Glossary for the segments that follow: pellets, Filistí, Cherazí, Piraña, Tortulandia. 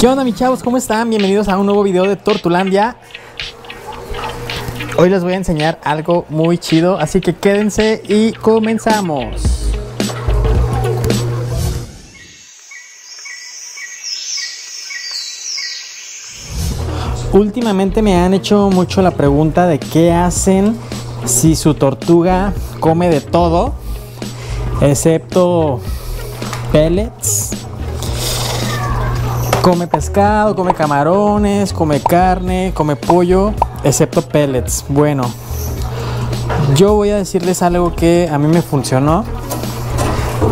¿Qué onda, mis chavos? ¿Cómo están? Bienvenidos a un nuevo video de Tortulandia. Hoy les voy a enseñar algo muy chido, así que quédense y comenzamos. Últimamente me han hecho mucho la pregunta de qué hacen si su tortuga come de todo, excepto pellets. Come pescado, come camarones, come carne, come pollo, excepto pellets. Bueno, yo voy a decirles algo que a mí me funcionó,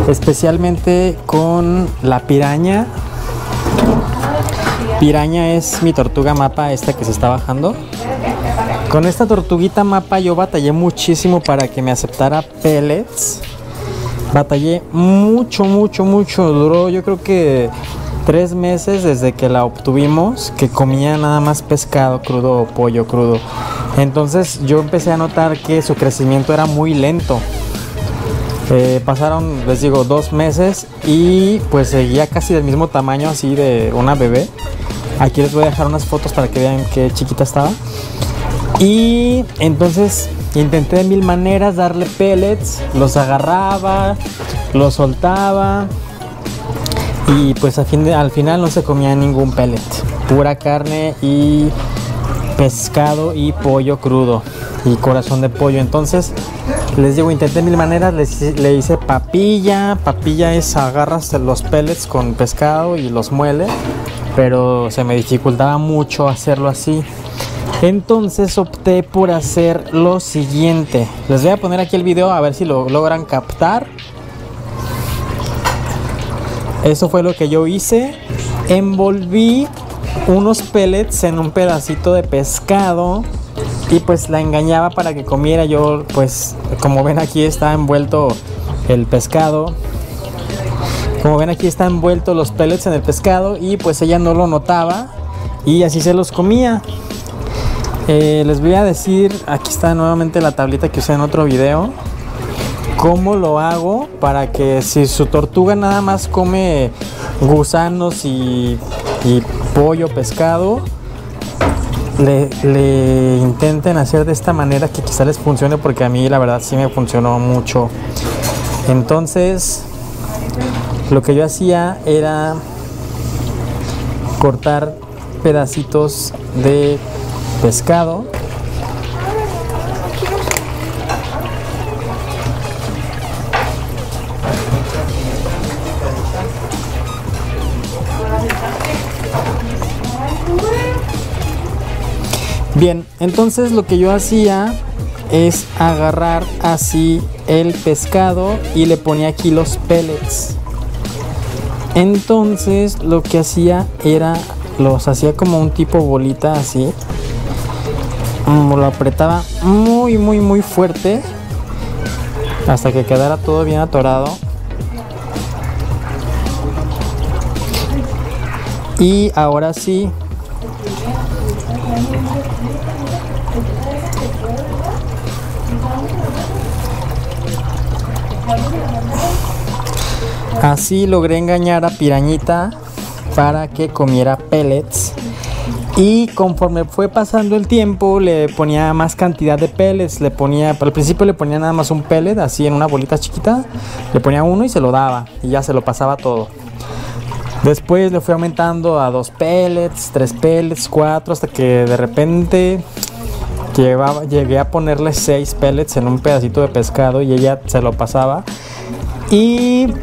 especialmente con la piraña. Piraña es mi tortuga mapa, esta que se está bajando. Con esta tortuguita mapa yo batallé muchísimo para que me aceptara pellets. Batallé mucho. Duró, yo creo que 3 meses desde que la obtuvimos, que comía nada más pescado crudo o pollo crudo. Entonces yo empecé a notar que su crecimiento era muy lento. Pasaron, les digo, 2 meses y pues seguía casi del mismo tamaño, así de una bebé. Aquí les voy a dejar unas fotos para que vean qué chiquita estaba. Y entonces intenté de mil maneras darle pellets, los agarraba, los soltaba. Y pues al final no se comía ningún pellet, pura carne y pescado y pollo crudo y corazón de pollo. Entonces les digo, intenté mil maneras, le hice papilla es agarras los pellets con pescado y los mueles, pero se me dificultaba mucho hacerlo así. Entonces opté por hacer lo siguiente, les voy a poner aquí el video a ver si lo logran captar. Eso fue lo que yo hice. Envolví unos pellets en un pedacito de pescado y pues la engañaba para que comiera. Yo pues, como ven aquí está envuelto el pescado. Como ven aquí está envuelto los pellets en el pescado y pues ella no lo notaba y así se los comía. Les voy a decir, aquí está nuevamente la tablita que usé en otro video. ¿Cómo lo hago para que si su tortuga nada más come gusanos y pollo, pescado, le intenten hacer de esta manera, que quizá les funcione? Porque a mí la verdad sí me funcionó mucho. Entonces lo que yo hacía era cortar pedacitos de pescado. Bien, entonces lo que yo hacía es agarrar así el pescado y le ponía aquí los pellets. Entonces lo que hacía era, los hacía como un tipo bolita así. Lo apretaba muy fuerte hasta que quedara todo bien atorado. Y ahora sí. Así logré engañar a Pirañita para que comiera pellets. Y conforme fue pasando el tiempo le ponía más cantidad de pellets. Le ponía, al principio le ponía nada más un pellet, así en una bolita chiquita. Le ponía uno y se lo daba y ya se lo pasaba todo. Después le fui aumentando a 2 pellets, 3 pellets, 4, hasta que de repente llegué a ponerle 6 pellets en un pedacito de pescado y ella se lo pasaba. Y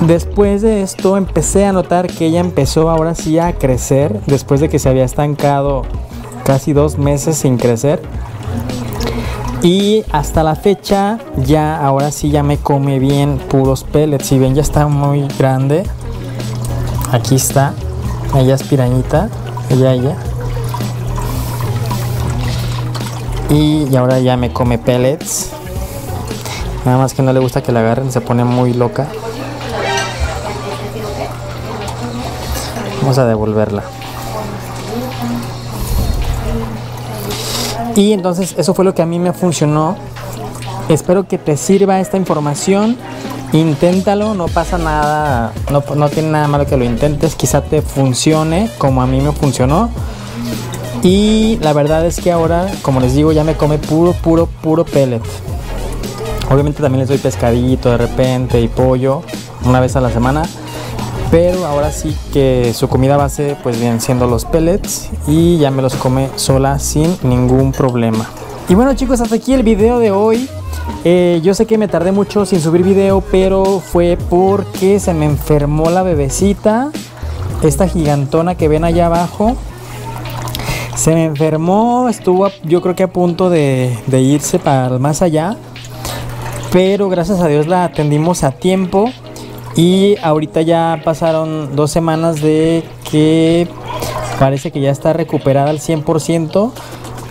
después de esto empecé a notar que ella empezó ahora sí a crecer, después de que se había estancado casi 2 meses sin crecer. Y hasta la fecha ya ahora sí ya me come bien puros pellets. Si bien ya está muy grande. Aquí está, ella es Pirañita, ella. Y ahora ya me come pellets. Nada más que no le gusta que la agarren, se pone muy loca. Vamos a devolverla. Y entonces eso fue lo que a mí me funcionó. Espero que te sirva esta información. Inténtalo, no pasa nada, no tiene nada malo que lo intentes, quizá te funcione como a mí me funcionó. Y la verdad es que ahora, como les digo, ya me come puro pellet. Obviamente también les doy pescadito de repente y pollo una vez a la semana, pero ahora sí que su comida base pues vienen siendo los pellets y ya me los come sola sin ningún problema. Y bueno chicos, hasta aquí el video de hoy. Yo sé que me tardé mucho sin subir video, pero fue porque se me enfermó la bebecita, esta gigantona que ven allá abajo. Se me enfermó, estuvo yo creo que a punto de irse para más allá, pero gracias a Dios la atendimos a tiempo. Y ahorita ya pasaron 2 semanas de que parece que ya está recuperada al 100%.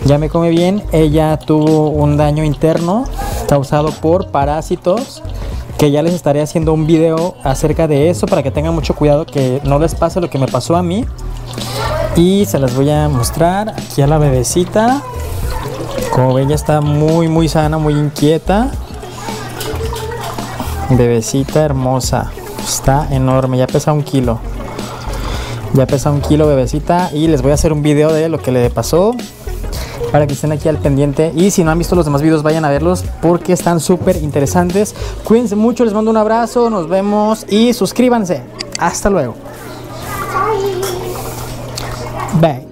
Ya me come bien. Ella tuvo un daño interno causado por parásitos, que ya les estaré haciendo un video acerca de eso para que tengan mucho cuidado, que no les pase lo que me pasó a mí. Y se las voy a mostrar aquí a la bebecita. Como ven, ya está muy sana, muy inquieta. Bebecita hermosa, está enorme, ya pesa 1 kilo. Ya pesa 1 kilo bebecita, y les voy a hacer un video de lo que le pasó para que estén aquí al pendiente. Y si no han visto los demás videos, vayan a verlos porque están súper interesantes. Cuídense mucho, les mando un abrazo, nos vemos y suscríbanse. Hasta luego. Bye.